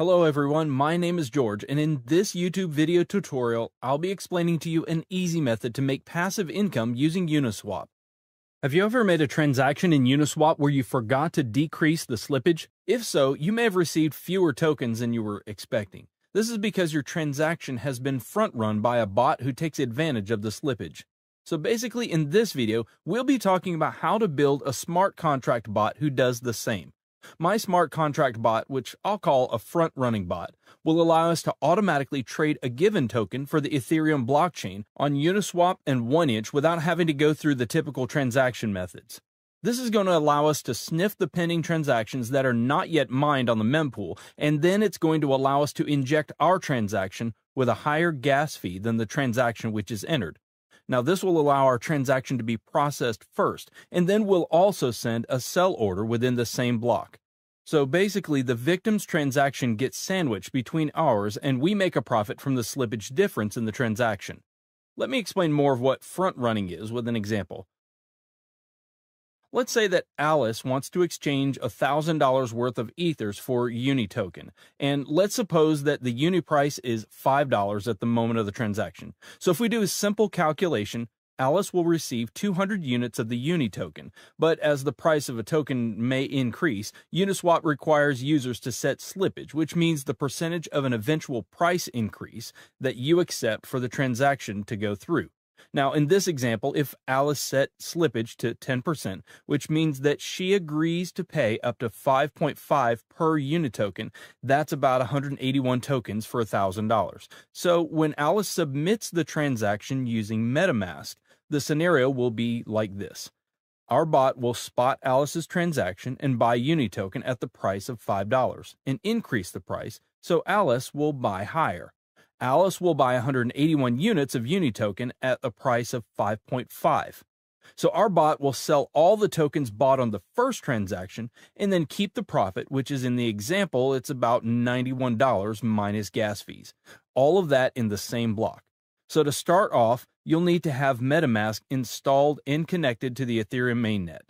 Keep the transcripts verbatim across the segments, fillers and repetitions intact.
Hello everyone, my name is George, and in this YouTube video tutorial, I'll be explaining to you an easy method to make passive income using Uniswap. Have you ever made a transaction in Uniswap where you forgot to decrease the slippage? If so, you may have received fewer tokens than you were expecting. This is because your transaction has been front-run by a bot who takes advantage of the slippage. So basically, in this video, we'll be talking about how to build a smart contract bot who does the same. My smart contract bot, which I'll call a front-running bot, will allow us to automatically trade a given token for the Ethereum blockchain on Uniswap and one inch without having to go through the typical transaction methods. This is going to allow us to sniff the pending transactions that are not yet mined on the mempool, and then it's going to allow us to inject our transaction with a higher gas fee than the transaction which is entered. Now, this will allow our transaction to be processed first, and then we'll also send a sell order within the same block. So basically, the victim's transaction gets sandwiched between ours, and we make a profit from the slippage difference in the transaction. Let me explain more of what front-running is with an example. Let's say that Alice wants to exchange one thousand dollars worth of Ethers for Uni token, and let's suppose that the Uni price is five dollars at the moment of the transaction. So if we do a simple calculation, Alice will receive two hundred units of the Uni token, but as the price of a token may increase, Uniswap requires users to set slippage, which means the percentage of an eventual price increase that you accept for the transaction to go through. Now, in this example, if Alice set slippage to ten percent, which means that she agrees to pay up to five point five per unit token, that's about one hundred eighty-one tokens for one thousand dollars. So when Alice submits the transaction using MetaMask, the scenario will be like this. Our bot will spot Alice's transaction and buy Uni token at the price of five dollars and increase the price, so Alice will buy higher. Alice will buy one hundred eighty-one units of Uni token at a price of five point five. So our bot will sell all the tokens bought on the first transaction and then keep the profit, which is in the example, it's about ninety-one dollars minus gas fees. All of that in the same block. So to start off, you'll need to have MetaMask installed and connected to the Ethereum mainnet.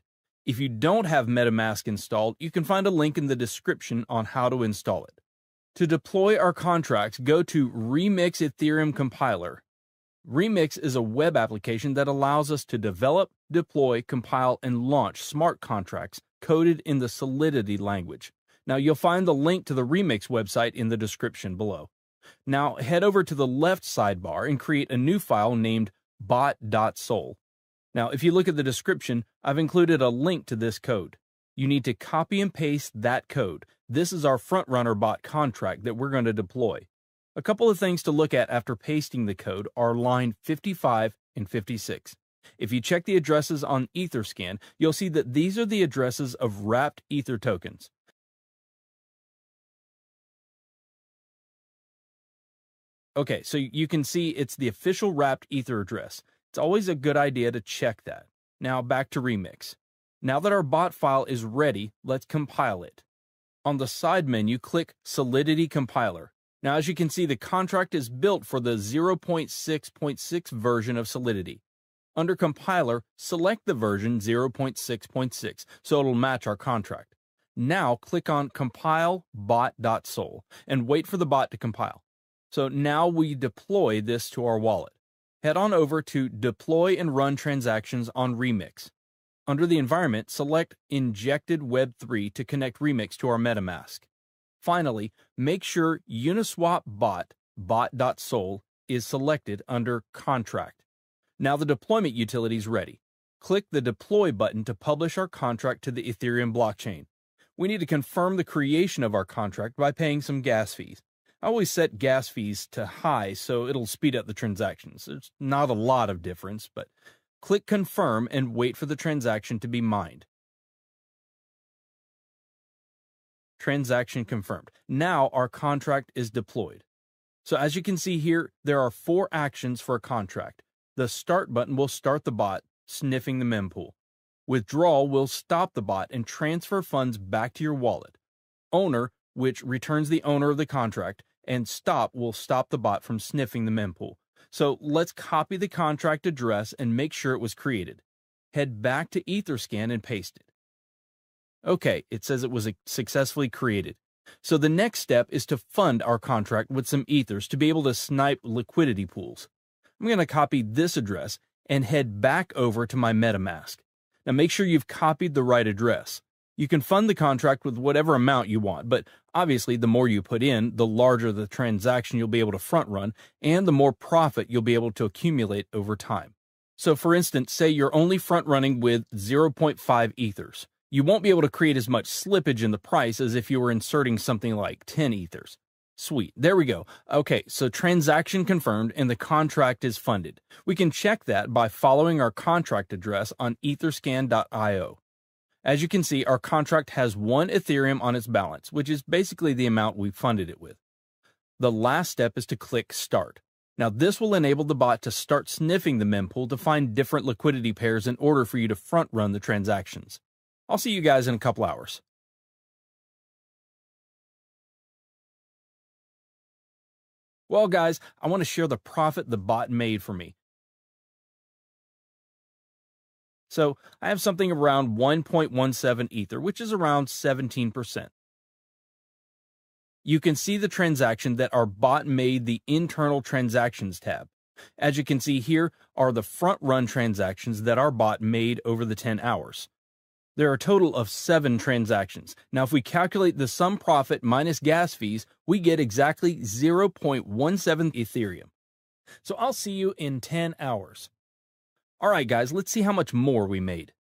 If you don't have MetaMask installed, you can find a link in the description on how to install it. To deploy our contracts, go to Remix Ethereum Compiler. Remix is a web application that allows us to develop, deploy, compile, and launch smart contracts coded in the Solidity language. Now, you'll find the link to the Remix website in the description below. Now, head over to the left sidebar and create a new file named bot.sol. Now, if you look at the description, I've included a link to this code. You need to copy and paste that code. This is our front-runner bot contract that we're going to deploy. A couple of things to look at after pasting the code are line fifty-five and fifty-six. If you check the addresses on Etherscan, you'll see that these are the addresses of wrapped Ether tokens. Okay, so you can see it's the official wrapped Ether address. It's always a good idea to check that. Now back to Remix. Now that our bot file is ready, let's compile it. On the side menu, click Solidity Compiler. Now, as you can see, the contract is built for the zero point six point six version of Solidity. Under Compiler, select the version zero point six point six so it'll match our contract. Now, click on Compile bot.sol and wait for the bot to compile. So now we deploy this to our wallet. Head on over to Deploy and Run Transactions on Remix. Under the environment, select Injected web three to connect Remix to our MetaMask. Finally, make sure Uniswap bot, bot.sol, is selected under Contract. Now the deployment utility is ready. Click the Deploy button to publish our contract to the Ethereum blockchain. We need to confirm the creation of our contract by paying some gas fees. I always set gas fees to high so it'll speed up the transactions. There's not a lot of difference, but click Confirm and wait for the transaction to be mined. Transaction confirmed. Now our contract is deployed. So as you can see here, there are four actions for a contract. The Start button will start the bot, sniffing the mempool. Withdrawal will stop the bot and transfer funds back to your wallet. Owner, which returns the owner of the contract, and Stop will stop the bot from sniffing the mempool. So let's copy the contract address and make sure it was created. Head back to Etherscan and paste it. Okay, it says it was successfully created. So the next step is to fund our contract with some ethers to be able to snipe liquidity pools. I'm going to copy this address and head back over to my MetaMask. Now make sure you've copied the right address. You can fund the contract with whatever amount you want, but obviously the more you put in, the larger the transaction you'll be able to front run and the more profit you'll be able to accumulate over time. So for instance, say you're only front running with zero point five ethers. You won't be able to create as much slippage in the price as if you were inserting something like ten ethers. Sweet, there we go. Okay, so transaction confirmed and the contract is funded. We can check that by following our contract address on etherscan dot i o. As you can see, our contract has one Ethereum on its balance, which is basically the amount we funded it with. The last step is to click Start. Now, this will enable the bot to start sniffing the mempool to find different liquidity pairs in order for you to front run the transactions. I'll see you guys in a couple hours. Well, guys, I want to share the profit the bot made for me. So I have something around one point one seven Ether, which is around seventeen percent. You can see the transaction that our bot made the internal transactions tab. As you can see here are the front run transactions that our bot made over the ten hours. There are a total of seven transactions. Now, if we calculate the sum profit minus gas fees, we get exactly zero point one seven Ethereum. So I'll see you in ten hours. All right, guys, let's see how much more we made.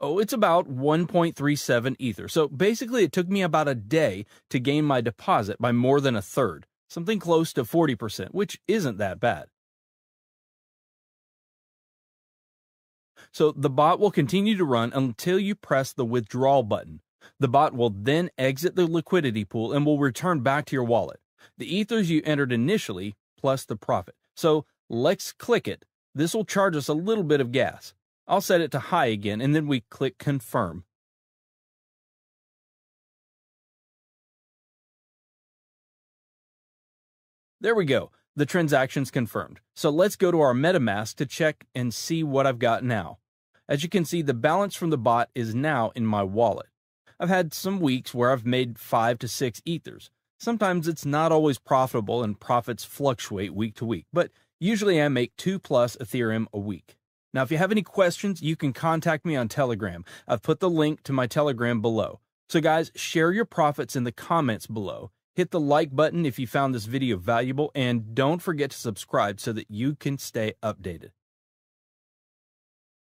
Oh, it's about one point three seven Ether. So basically, it took me about a day to gain my deposit by more than a third, something close to forty percent, which isn't that bad. So the bot will continue to run until you press the withdrawal button. The bot will then exit the liquidity pool and will return back to your wallet. The ethers you entered initially plus the profit. So let's click it. This will charge us a little bit of gas. I'll set it to high again and then we click confirm. There we go. The transaction's confirmed. So let's go to our MetaMask to check and see what I've got now. As you can see, the balance from the bot is now in my wallet. I've had some weeks where I've made five to six ethers. Sometimes it's not always profitable and profits fluctuate week to week, but usually I make two plus Ethereum a week. Now, if you have any questions, you can contact me on Telegram. I've put the link to my Telegram below. So guys, share your profits in the comments below. Hit the like button if you found this video valuable, and don't forget to subscribe so that you can stay updated.